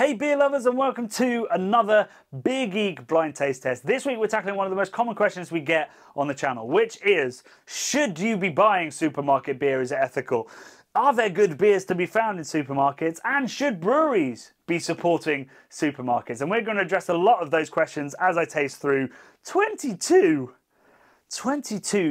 Hey beer lovers, and welcome to another Beer Geek blind taste test. This week we're tackling one of the most common questions we get on the channel, which is, should you be buying supermarket beer? Is it ethical? Are there good beers to be found in supermarkets? And should breweries be supporting supermarkets? And we're going to address a lot of those questions as I taste through 22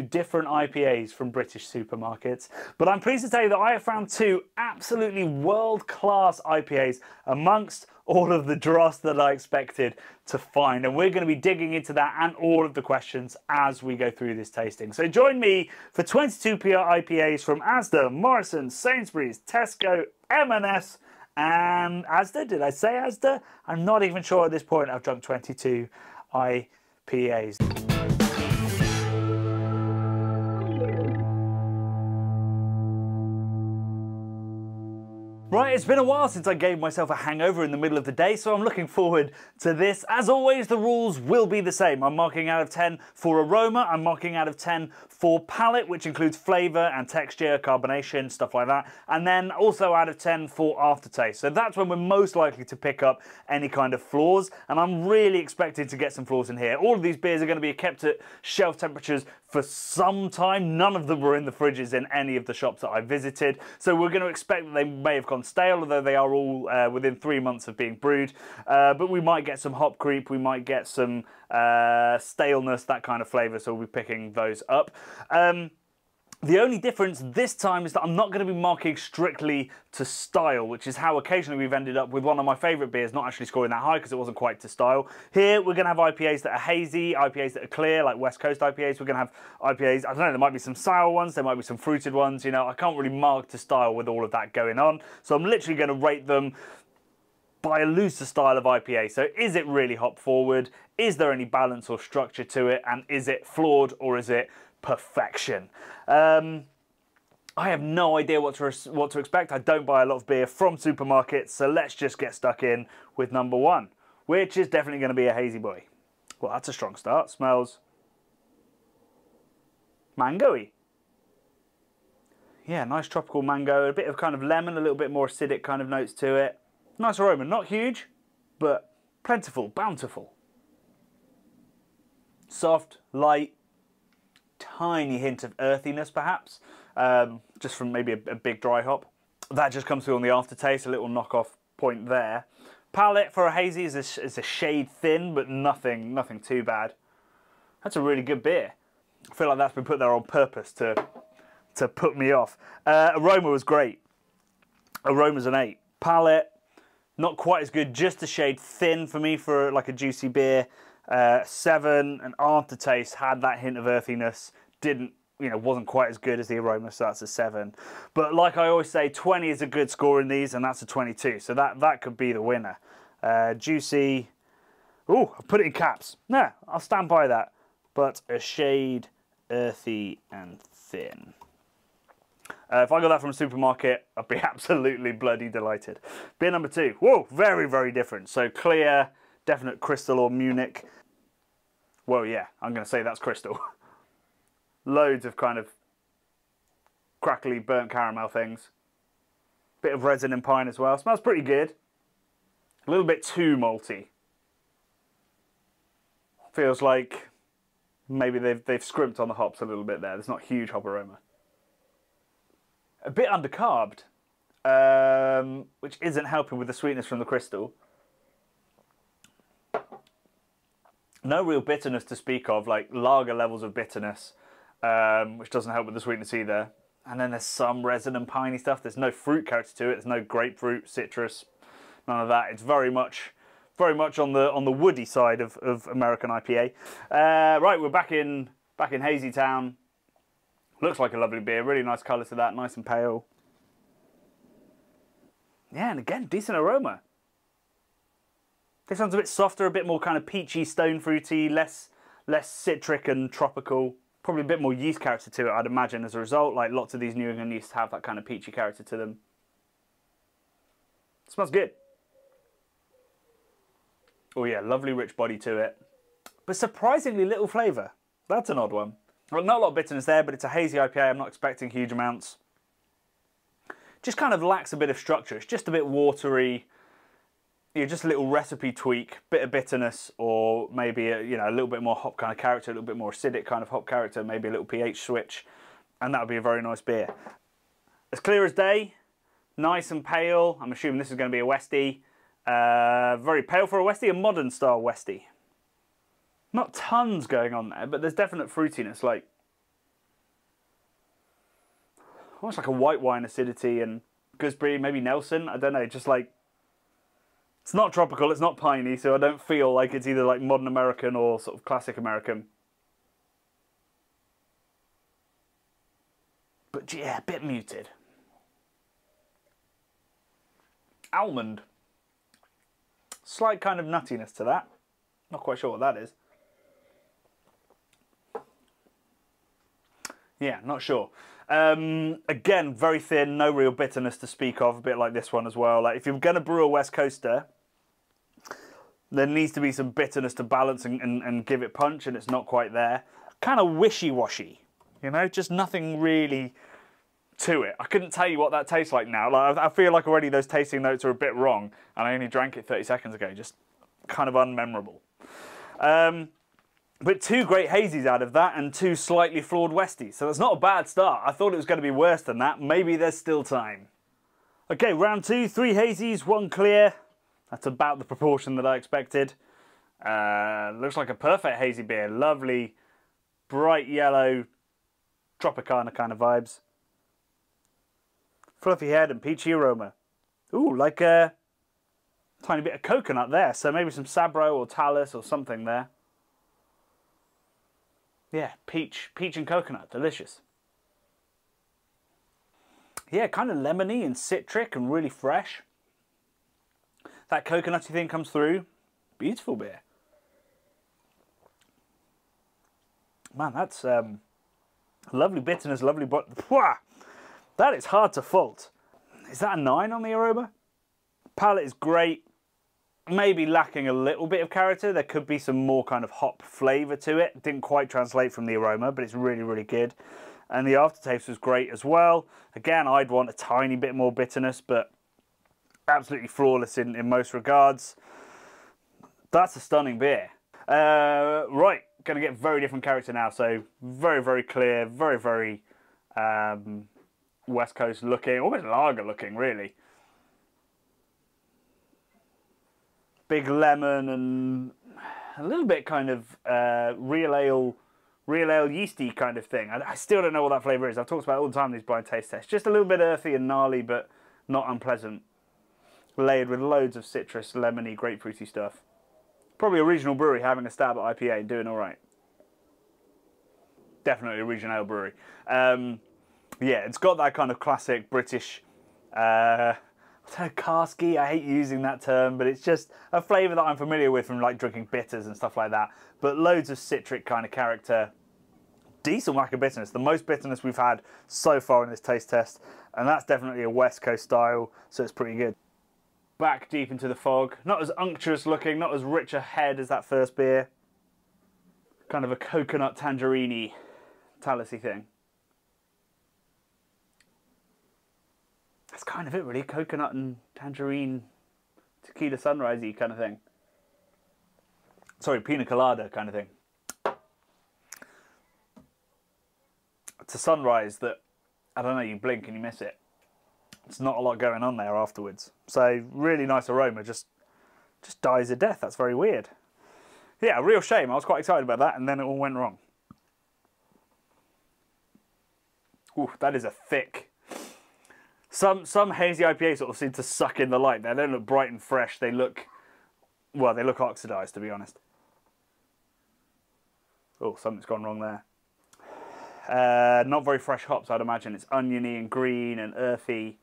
different IPAs from British supermarkets, but I'm pleased to tell you that I have found two absolutely world-class IPAs amongst all of the dross that I expected to find, and we're going to be digging into that and all of the questions as we go through this tasting. So join me for 22 IPAs from Asda, Morrisons, Sainsbury's, Tesco, M&S, and Asda. Did I say Asda? I'm not even sure at this point. I've drunk 22 IPAs. Right, it's been a while since I gave myself a hangover in the middle of the day, so I'm looking forward to this. As always, the rules will be the same. I'm marking out of 10 for aroma, I'm marking out of 10 for palate, which includes flavour and texture, carbonation, stuff like that, and then also out of 10 for aftertaste. So that's when we're most likely to pick up any kind of flaws, and I'm really expecting to get some flaws in here. All of these beers are going to be kept at shelf temperatures for some time. None of them were in the fridges in any of the shops that I visited, so we're going to expect that they may have gone stale, although they are all within 3 months of being brewed, but we might get some hop creep, we might get some staleness, that kind of flavour, so we'll be picking those up. The only difference this time is that I'm not going to be marking strictly to style, which is how occasionally we've ended up with one of my favourite beers not actually scoring that high because it wasn't quite to style. Here we're going to have IPAs that are hazy, IPAs that are clear, like West Coast IPAs. We're going to have IPAs, I don't know, there might be some sour ones, there might be some fruited ones, you know, I can't really mark to style with all of that going on. So I'm literally going to rate them by a looser style of IPA. So is it really hop forward? Is there any balance or structure to it? And is it flawed or is it perfection? I have no idea what to expect. I don't buy a lot of beer from supermarkets, so let's just get stuck in with number one, which is definitely going to be a hazy boy. Well, that's a strong start. Smells mango-y. Yeah, nice tropical mango, a bit of kind of lemon, a little bit more acidic kind of notes to it. Nice aroma, not huge, but plentiful, bountiful. Soft, light, tiny hint of earthiness perhaps, just from maybe a big dry hop. That just comes through on the aftertaste, a little knockoff point there. Palette for a hazy is a shade thin, but nothing too bad. That's a really good beer. I feel like that's been put there on purpose to put me off. Aroma was great. Aroma's an 8. Palette, not quite as good, just a shade thin for me for like a juicy beer. 7, and aftertaste had that hint of earthiness, didn't, you know, wasn't quite as good as the aroma, so that's a 7. But like I always say, 20 is a good score in these, and that's a 22, so that could be the winner. Juicy, ooh, I put it in caps. No, I'll stand by that, but a shade earthy and thin. If I got that from a supermarket, I'd be absolutely bloody delighted. Beer number 2, whoa, very, very different. So clear, definite crystal or Munich. Well, yeah, I'm going to say that's crystal. Loads of kind of crackly burnt caramel things. Bit of resin and pine as well. Smells pretty good. A little bit too malty. Feels like maybe they've scrimped on the hops a little bit there. There's not huge hop aroma. A bit undercarbed, which isn't helping with the sweetness from the crystal. No real bitterness to speak of, like lager levels of bitterness, which doesn't help with the sweetness either. And then there's some resin and piney stuff. There's no fruit character to it. There's no grapefruit, citrus, none of that. It's very much on the woody side of American IPA. Right, we're back in Hazy Town. Looks like a lovely beer. Really nice colour to that. Nice and pale. Yeah, and again, decent aroma. This one's a bit softer, a bit more kind of peachy, stone fruity, less citric and tropical. Probably a bit more yeast character to it, I'd imagine, as a result. Like lots of these New England yeasts have that kind of peachy character to them. It smells good. Oh yeah, lovely rich body to it. But surprisingly little flavour. That's an odd one. Well, not a lot of bitterness there, but it's a hazy IPA. I'm not expecting huge amounts. Just kind of lacks a bit of structure. It's just a bit watery. you know, just a little recipe tweak, bit of bitterness, or maybe a, you know, a little bit more hop kind of character, a little bit more acidic kind of hop character, maybe a little pH switch, and that would be a very nice beer. As clear as day, nice and pale. I'm assuming this is going to be a Westie. Very pale for a Westie, a modern style Westie. Not tons going on there, but there's definite fruitiness, like almost like a white wine acidity and gooseberry, maybe Nelson, I don't know, just like, it's not tropical, it's not piney, so I don't feel like it's either like modern American or sort of classic American. But yeah, a bit muted. Almond. Slight kind of nuttiness to that. Not quite sure what that is. Yeah, not sure. Again, very thin, no real bitterness to speak of, a bit like this one as well. Like if you're going to brew a West Coaster, there needs to be some bitterness to balance and give it punch, and it's not quite there. Kind of wishy-washy, you know, just nothing really to it. I couldn't tell you what that tastes like now. Like, I feel like already those tasting notes are a bit wrong, and I only drank it 30 seconds ago, just kind of unmemorable. But two great hazies out of that and two slightly flawed Westies. So that's not a bad start. I thought it was going to be worse than that. Maybe there's still time. Okay, round two, three hazies, one clear. That's about the proportion that I expected. Looks like a perfect hazy beer. Lovely, bright yellow, Tropicana kind of vibes. Fluffy head and peachy aroma. Ooh, like a tiny bit of coconut there. So maybe some Sabro or Talus or something there. Yeah, peach and coconut, delicious. Yeah, kind of lemony and citric and really fresh. That coconutty thing comes through. Beautiful beer. Man, that's lovely bitterness, lovely but that is hard to fault. Is that a 9 on the aroma? Palette is great. Maybe lacking a little bit of character. There could be some more kind of hop flavour to it. Didn't quite translate from the aroma, but it's really, really good. And the aftertaste was great as well. Again, I'd want a tiny bit more bitterness, but absolutely flawless in most regards. That's a stunning beer. Right, going to get very different character now. So very, very clear, very, very West Coast looking, almost lager looking, really. Big lemon and a little bit kind of real ale yeasty kind of thing. I still don't know what that flavour is. I've talked about it all the time in these blind taste tests. Just a little bit earthy and gnarly, but not unpleasant. Layered with loads of citrus, lemony, grapefruity stuff. Probably a regional brewery having a stab at IPA and doing all right. Definitely a regional ale brewery. Yeah, it's got that kind of classic British... Casky, I hate using that term, but it's just a flavour that I'm familiar with from like drinking bitters and stuff like that. But loads of citric kind of character, decent lack of bitterness, the most bitterness we've had so far in this taste test, and that's definitely a West Coast style, so it's pretty good. Back deep into the fog, not as unctuous looking, not as rich a head as that first beer. Kind of a coconut tangerine-y, talusy thing. That's kind of it really, coconut and tangerine, tequila sunrise-y kind of thing. Sorry, pina colada kind of thing. It's a sunrise that, I don't know, you blink and you miss it. It's not a lot going on there afterwards. So really nice aroma, just dies a death, that's very weird. Yeah, a real shame, I was quite excited about that and then it all went wrong. Ooh, that is a thick... Some hazy IPAs sort of seem to suck in the light. They don't look bright and fresh. They look, well, they look oxidised, to be honest. Oh, something's gone wrong there. Not very fresh hops, I'd imagine. It's oniony and green and earthy.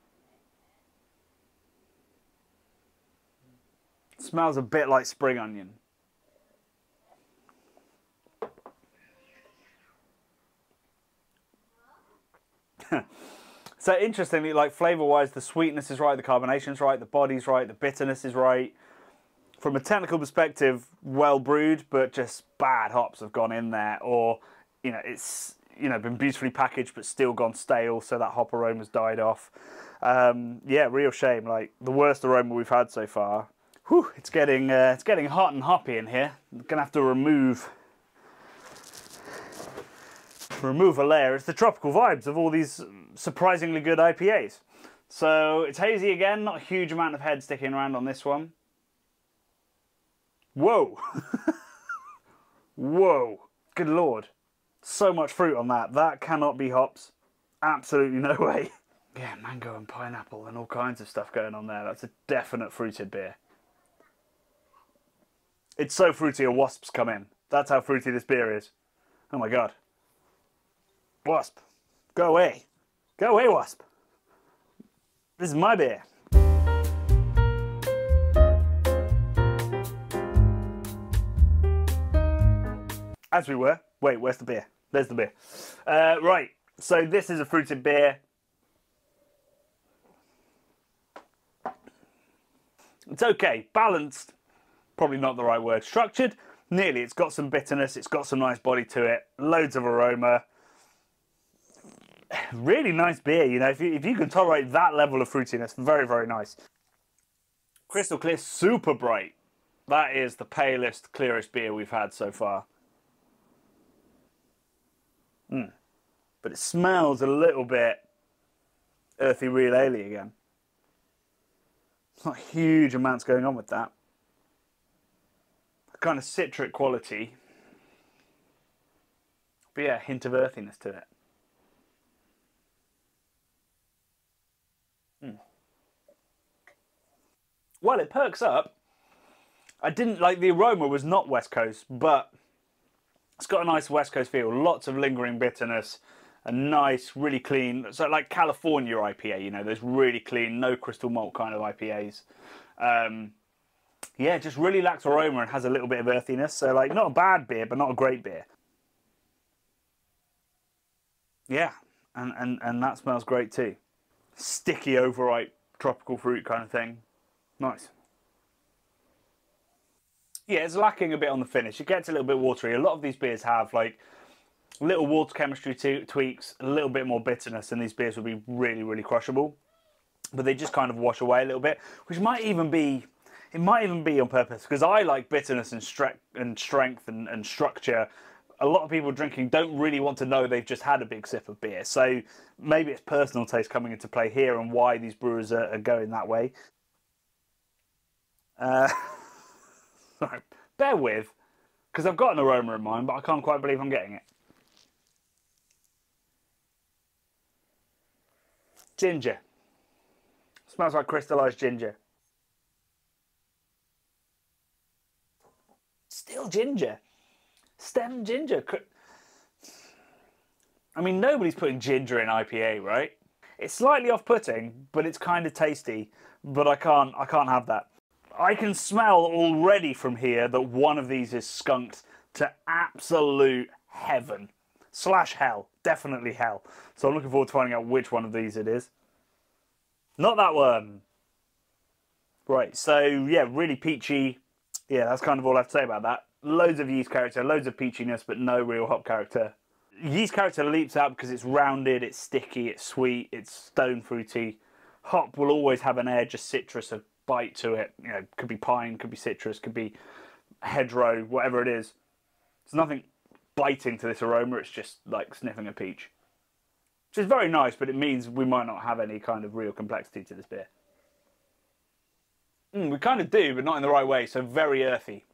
It smells a bit like spring onion. So interestingly, like flavour-wise, the sweetness is right, the carbonation's right, the body's right, the bitterness is right. From a technical perspective, well brewed, but just bad hops have gone in there, or you know, it's been beautifully packaged but still gone stale, so that hop aroma's died off. Yeah, real shame. Like the worst aroma we've had so far. Whew, it's getting hot and hoppy in here. I'm gonna have to remove a layer. It's the tropical vibes of all these surprisingly good IPAs. So it's hazy again, not a huge amount of head sticking around on this one. Whoa! Whoa! Good lord. So much fruit on that. That cannot be hops. Absolutely no way. Yeah, mango and pineapple and all kinds of stuff going on there. That's a definite fruited beer. It's so fruity a wasp's come in. That's how fruity this beer is. Oh my god. Wasp. Go away. Go away, wasp. This is my beer. As we were. Wait, where's the beer? There's the beer. Right, so this is a fruited beer. It's okay, balanced, probably not the right word, structured, nearly. It's got some bitterness, it's got some nice body to it, loads of aroma. Really nice beer, you know, if you can tolerate that level of fruitiness, very, very nice. Crystal clear, super bright. That is the palest, clearest beer we've had so far. But it smells a little bit earthy real ale again. There's not huge amounts going on with that. A kind of citric quality. But yeah, a hint of earthiness to it. Well, it perks up. I didn't like the aroma, was not West Coast, but it's got a nice West Coast feel, lots of lingering bitterness, a nice, really clean, so like California IPA, you know, those really clean, no crystal malt kind of IPAs. Yeah, just really lacks aroma and has a little bit of earthiness, so like not a bad beer, but not a great beer. Yeah, and that smells great too. Sticky, overripe, tropical fruit kind of thing. Nice. Yeah, it's lacking a bit on the finish. It gets a little bit watery. A lot of these beers have like little water chemistry tweaks, a little bit more bitterness, and these beers would be really, really crushable. But they just kind of wash away a little bit, which might even be, it might even be on purpose, because I like bitterness and strength and structure. A lot of people drinking don't really want to know they've just had a big sip of beer. So maybe it's personal taste coming into play here and why these brewers are going that way. Sorry, bear with, because I've got an aroma in mind, but I can't quite believe I'm getting it. Ginger. Smells like crystallized ginger. Still ginger. Stem ginger. I mean, nobody's putting ginger in IPA, right? It's slightly off-putting, but it's kind of tasty, but I can't have that. I can smell already from here that one of these is skunked to absolute heaven. Slash hell. Definitely hell. So I'm looking forward to finding out which one of these it is. Not that one. Right, so yeah, really peachy. Yeah, that's kind of all I have to say about that. Loads of yeast character, loads of peachiness, but no real hop character. Yeast character leaps out because it's rounded, it's sticky, it's sweet, it's stone fruity. Hop will always have an edge, a citrus, a bite to it, you know, could be pine, could be citrus, could be hedgerow, whatever it is. There's nothing biting to this aroma, it's just like sniffing a peach. Which is very nice, but it means we might not have any kind of real complexity to this beer. We kind of do, but not in the right way, so very earthy.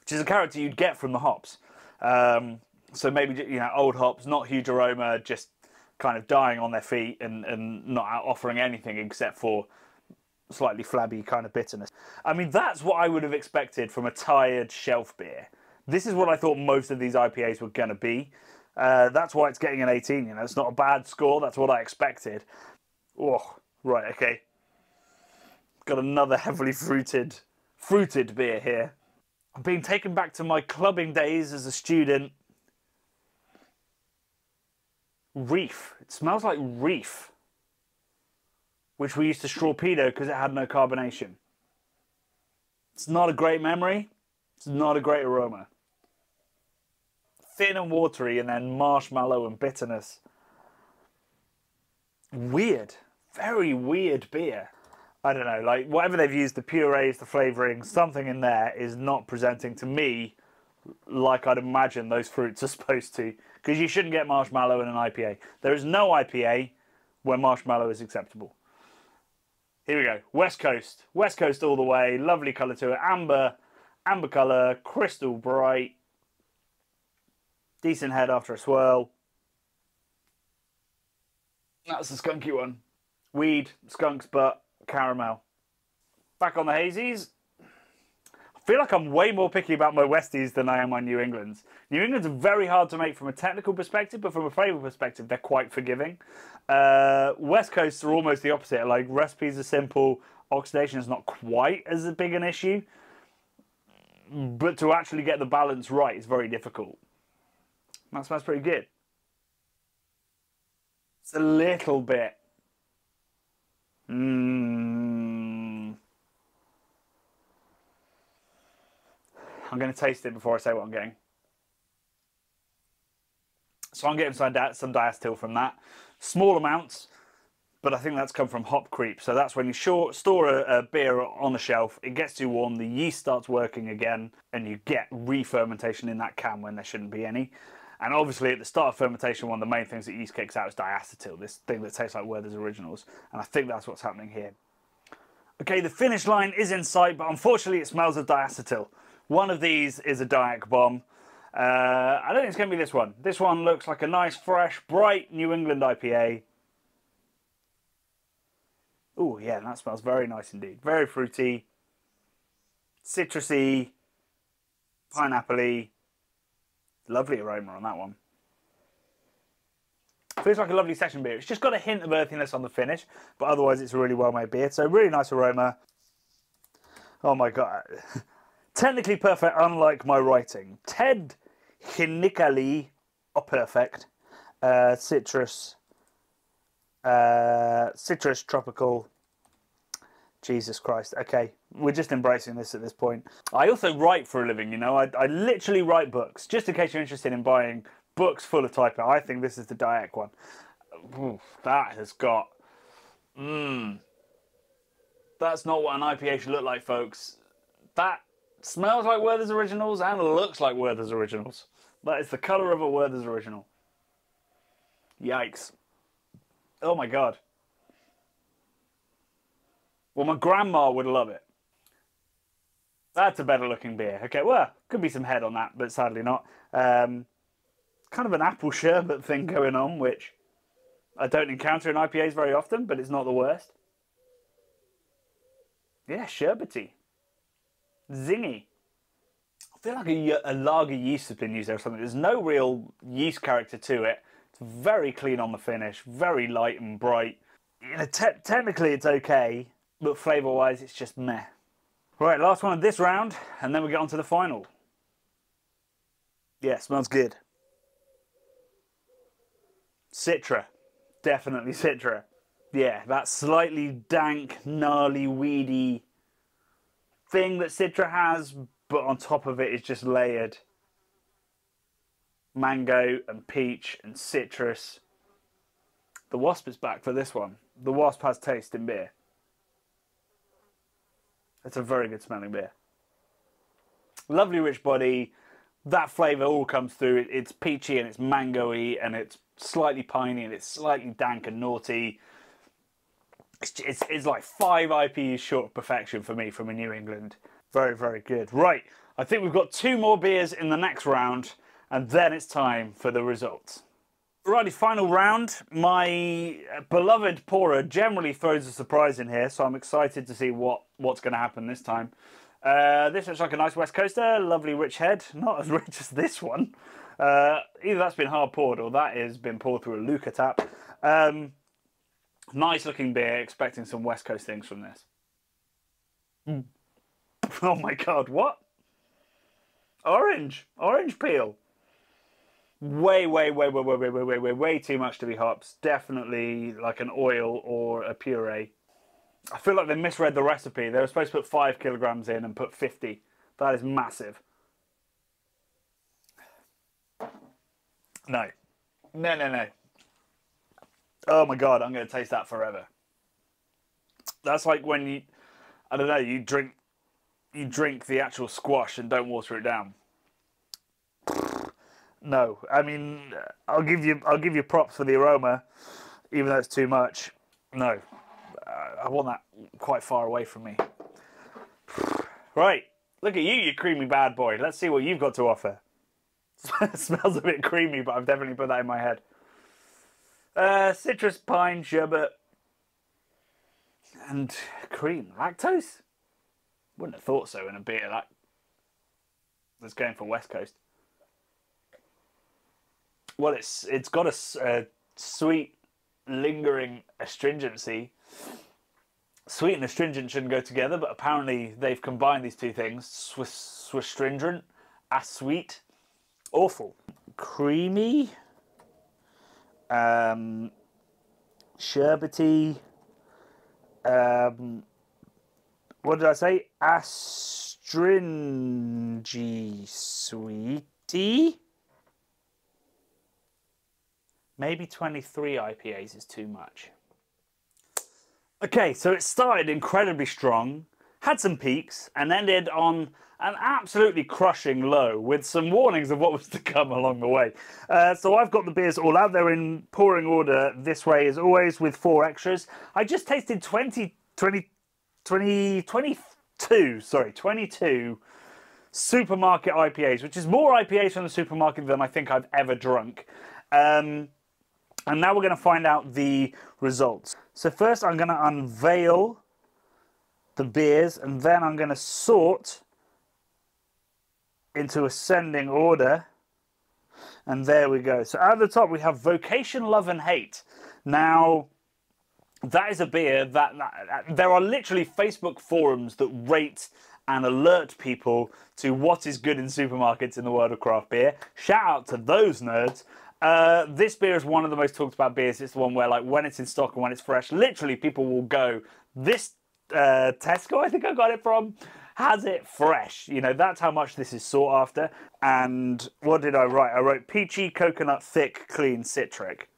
Which is a character you'd get from the hops. So maybe, you know, old hops, not huge aroma, just kind of dying on their feet and not offering anything except for slightly flabby kind of bitterness. I mean, that's what I would have expected from a tired shelf beer. This is what I thought most of these IPAs were going to be. That's why it's getting an 18, you know, it's not a bad score. That's what I expected. Oh, right, okay. Got another heavily fruited beer here. I'm being taken back to my clubbing days as a student. Reef. It smells like reef, which we used to torpedo because it had no carbonation. It's not a great memory. It's not a great aroma. Thin and watery, and then marshmallow and bitterness. Weird. Very weird beer. I don't know, like whatever they've used, the purees, the flavoring, something in there is not presenting to me like I'd imagine those fruits are supposed to, because you shouldn't get marshmallow in an IPA. There is no IPA where marshmallow is acceptable. Here we go, West Coast. West Coast all the way, lovely colour to it. Amber colour, crystal bright. Decent head after a swirl. That's the skunky one. Weed, skunk's butt, caramel. Back on the hazies. I feel like I'm way more picky about my Westies than I am my New Englands. New Englands are very hard to make from a technical perspective, but from a flavour perspective, they're quite forgiving. West Coasts are almost the opposite. Like, recipes are simple, oxidation is not quite as big an issue. But to actually get the balance right is very difficult. That smells pretty good. It's a little bit. I'm going to taste it before I say what I'm getting. So I'm getting some diacetyl from that. Small amounts, but I think that's come from hop creep. So that's when you store a beer on the shelf, it gets too warm, the yeast starts working again, and you get re-fermentation in that can when there shouldn't be any. And obviously at the start of fermentation, one of the main things that yeast kicks out is diacetyl, this thing that tastes like Werther's Originals. And I think that's what's happening here. Okay, the finish line is in sight, but unfortunately it smells of diacetyl. One of these is a Diac Bomb. I don't think it's going to be this one. This one looks like a nice, fresh, bright New England IPA. Oh yeah, that smells very nice indeed. Very fruity, citrusy, pineapple-y. Lovely aroma on that one. Feels like a lovely session beer. It's just got a hint of earthiness on the finish, but otherwise it's a really well-made beer. So really nice aroma. Oh my God. Technically perfect, unlike my writing. Ted Hinicali are perfect. Citrus, tropical. Jesus Christ. Okay, we're just embracing this at this point. I also write for a living, you know. I literally write books. Just in case you're interested in buying books full of typo, I think this is the Diac one. Oof, that has got... That's not what an IPA should look like, folks. That smells like Werther's Originals and looks like Werther's Originals. That is the colour of a Werther's Original. Yikes. Oh my God. Well, my grandma would love it. That's a better looking beer. Okay, well, could be some head on that, but sadly not. Kind of an apple sherbet thing going on, which I don't encounter in IPAs very often, but it's not the worst. Yeah, sherbety. Zingy. I feel like a lager yeast has been used there or something. There's no real yeast character to it. It's very clean on the finish, very light and bright. You know, technically it's okay. But flavour-wise, it's just meh. Right, last one of this round, and then we get on to the final. Yeah, smells good. Citra. Definitely Citra. Yeah, that slightly dank, gnarly, weedy thing that Citra has, but on top of it is just layered. Mango and peach and citrus. The wasp is back for this one. The wasp has taste in beer. It's a very good smelling beer. Lovely rich body. That flavour all comes through. It's peachy and it's mango-y and it's slightly piney and it's slightly dank and naughty. It's like 5 IPAs short of perfection for me from a New England. Very, very good. Right, I think we've got 2 more beers in the next round and then it's time for the results. Righty, final round. My beloved pourer generally throws a surprise in here, so I'm excited to see what's going to happen this time. This looks like a nice West Coaster, lovely rich head. Not as rich as this one. Either that's been hard poured or that has been poured through a Luca tap. Nice looking beer, expecting some West Coast things from this. Oh my God, what? Orange. Orange peel. Way too much to be hops. Definitely like an oil or a puree. I feel like they misread the recipe. They were supposed to put 5 kilograms in and put 50. That is massive. No. No. Oh my God, I'm going to taste that forever. That's like when you, I don't know, you drink the actual squash and don't water it down. No, I mean, I'll give you props for the aroma, even though it's too much. No, I want that quite far away from me. Right, look at you, you creamy bad boy. Let's see what you've got to offer. It smells a bit creamy, but I've definitely put that in my head. Citrus, pine, sherbet, and cream. Lactose? Wouldn't have thought so in a beer like that's going for West Coast. Well, it's got a sweet, lingering astringency. Sweet and astringent shouldn't go together, but apparently they've combined these two things. Astringent, as sweet, awful, creamy, sherbety. What did I say? Astringy, sweetie. Maybe 23 IPAs is too much. Okay, so it started incredibly strong, had some peaks, and ended on an absolutely crushing low with some warnings of what was to come along the way. So I've got the beers all out there in pouring order this way, as always, with four extras. I just tasted 22 supermarket IPAs, which is more IPAs from the supermarket than I think I've ever drunk. And now we're going to find out the results. So first I'm going to unveil the beers, and then I'm going to sort into ascending order. And there we go. So at the top we have Vocation, Love and Hate. Now that is a beer that there are literally Facebook forums that rate and alert people to what is good in supermarkets in the world of craft beer. Shout out to those nerds. This beer is one of the most talked about beers. It's the one where, like, when it's in stock and when it's fresh, literally people will go, this Tesco, I think I got it from, has it fresh. You know, that's how much this is sought after. And what did I write? I wrote peachy, coconut, thick, clean, citric.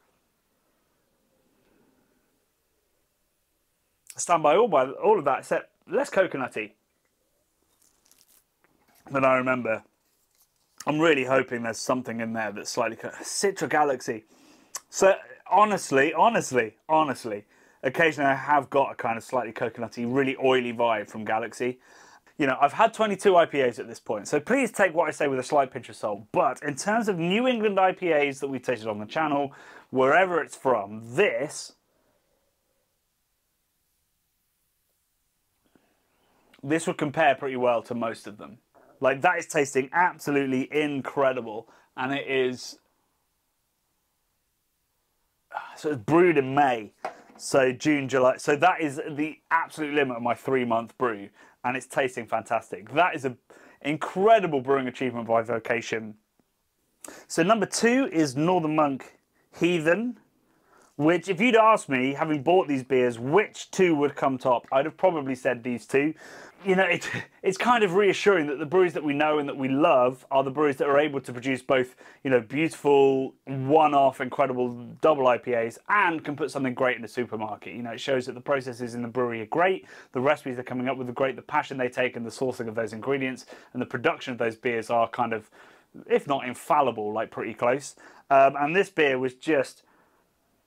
I stand by all of that, except less coconutty than I remember. I'm really hoping there's something in there that's slightly Citra Galaxy. So honestly, occasionally I have got a kind of slightly coconutty, really oily vibe from Galaxy. You know, I've had 22 IPAs at this point, so please take what I say with a slight pinch of salt. But in terms of New England IPAs that we've tasted on the channel, wherever it's from, this would compare pretty well to most of them. Like, that is tasting absolutely incredible, and it is. So it's brewed in May, so June, July. So that is the absolute limit of my 3-month brew, and it's tasting fantastic. That is an incredible brewing achievement by Vocation. So number 2 is Northern Monk Heathen, which, if you'd asked me, having bought these beers, which two would come top, I'd have probably said these two. You know, it's kind of reassuring that the breweries that we know and that we love are the breweries that are able to produce both, you know, beautiful, one-off, incredible double IPAs and can put something great in the supermarket. You know, it shows that the processes in the brewery are great, the recipes they're coming up with are great, the passion they take and the sourcing of those ingredients and the production of those beers are kind of, if not infallible, like pretty close. And this beer was just...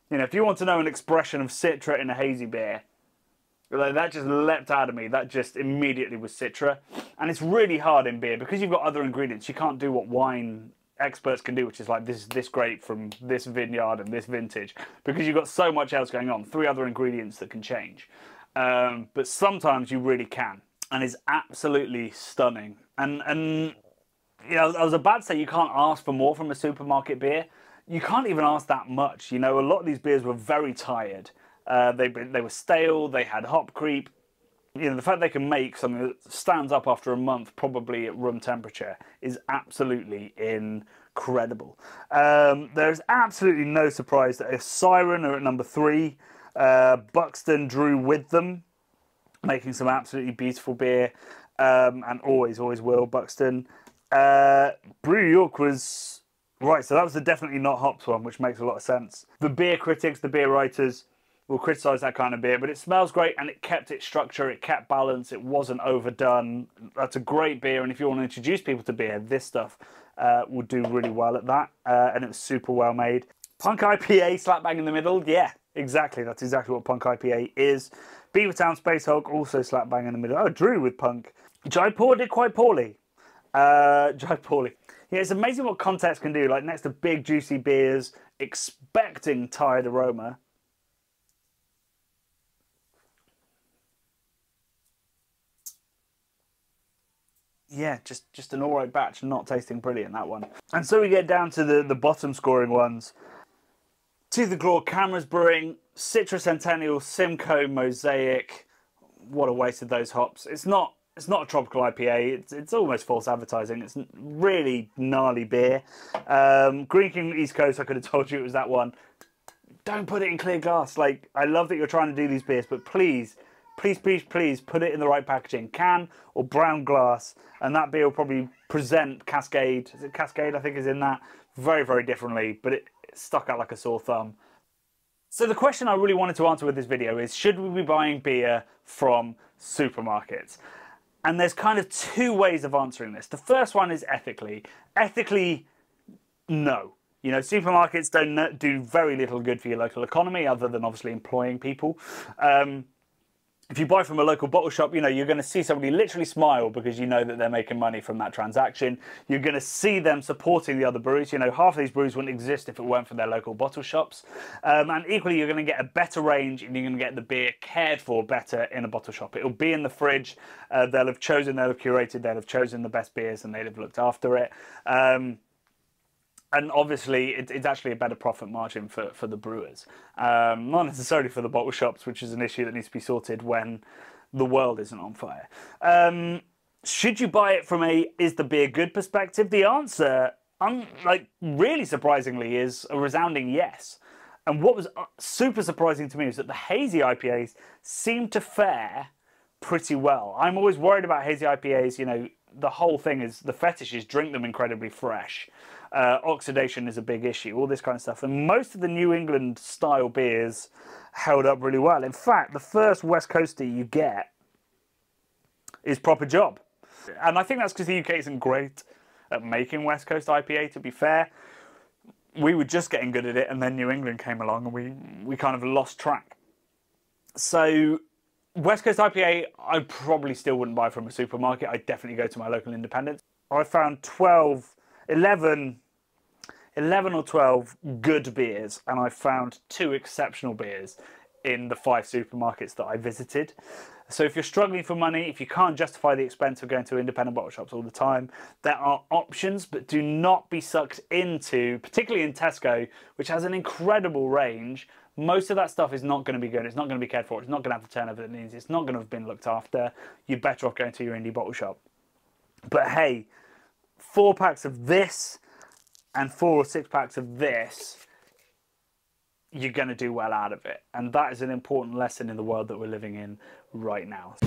You know, if you want to know an expression of Citra in a hazy beer, like, that just leapt out of me. That just immediately was Citra. And it's really hard in beer because you've got other ingredients. You can't do what wine experts can do, which is like, this is this grape from this vineyard and this vintage, because you've got so much else going on, 3 other ingredients that can change. But sometimes you really can, and it's absolutely stunning. And you know, I was about to say you can't ask for more from a supermarket beer. You can't even ask that much. You know, a lot of these beers were very tired. They were stale, they had hop creep. You know, the fact they can make something that stands up after a month, probably at room temperature, is absolutely incredible. There's absolutely no surprise that if Siren are at number 3, Buxton drew with them, making some absolutely beautiful beer, and always will, Buxton. Brew York was... Right, so that was the definitely not hops one, which makes a lot of sense. The beer critics, the beer writers, will criticize that kind of beer, but it smells great and it kept its structure, it kept balance, it wasn't overdone. That's a great beer, and if you want to introduce people to beer, this stuff will do really well at that, and it's super well made. Punk IPA, slap bang in the middle, yeah, exactly, that's exactly what Punk IPA is. Beavertown Space Hulk, also slap bang in the middle. Oh, Drew with Punk. Jaipur did quite poorly. Jaipur. Yeah, it's amazing what context can do, like next to big juicy beers, expecting tired aroma. Yeah, just an all right batch, not tasting brilliant, that one. And so we get down to the bottom scoring ones. Tooth of the Claw, Cameras Brewing, Citrus Centennial, Simcoe, Mosaic. What a waste of those hops. It's not a tropical IPA. It's almost false advertising. It's really gnarly beer. Green King East Coast, I could have told you it was that one. Don't put it in clear glass. Like, I love that you're trying to do these beers, but please, please, please, please put it in the right packaging. Can or brown glass, and that beer will probably present Cascade. Is it Cascade, I think, is in that? Very, very differently, but it stuck out like a sore thumb. So the question I really wanted to answer with this video is, should we be buying beer from supermarkets? And there's kind of two ways of answering this. The first one is ethically. Ethically, no. You know, supermarkets don't do very little good for your local economy, other than obviously employing people. If you buy from a local bottle shop, you know, you're going to see somebody literally smile because you know that they're making money from that transaction. You're going to see them supporting the other breweries. You know, half of these breweries wouldn't exist if it weren't for their local bottle shops. And equally, you're going to get a better range and you're going to get the beer cared for better in a bottle shop. It'll be in the fridge. They'll have chosen, they'll have curated, they'll have chosen the best beers and they'll have looked after it. And obviously, it's actually a better profit margin for the brewers. Not necessarily for the bottle shops, which is an issue that needs to be sorted when the world isn't on fire. Should you buy it from a is the beer good perspective? The answer, like really surprisingly, is a resounding yes. And what was super surprising to me was that the hazy IPAs seemed to fare pretty well. I'm always worried about hazy IPAs, you know, the whole thing is, the fetish is drink them incredibly fresh. Oxidation is a big issue, all this kind of stuff. And most of the New England style beers held up really well. In fact, the first West Coaster you get is Proper Job. And I think that's because the UK isn't great at making West Coast IPA, to be fair. We were just getting good at it and then New England came along and we kind of lost track. So West Coast IPA, I probably still wouldn't buy from a supermarket. I'd definitely go to my local independent. I found 11 or 12 good beers, and I found 2 exceptional beers in the 5 supermarkets that I visited. So if you're struggling for money, if you can't justify the expense of going to independent bottle shops all the time, there are options, but do not be sucked into, particularly in Tesco, which has an incredible range. Most of that stuff is not going to be good. It's not going to be cared for. It's not going to have the turnover that it needs. It's not going to have been looked after. You're better off going to your indie bottle shop. But hey, 4 packs of this and 4 or 6 packs of this, you're going to do well out of it. And that is an important lesson in the world that we're living in right now.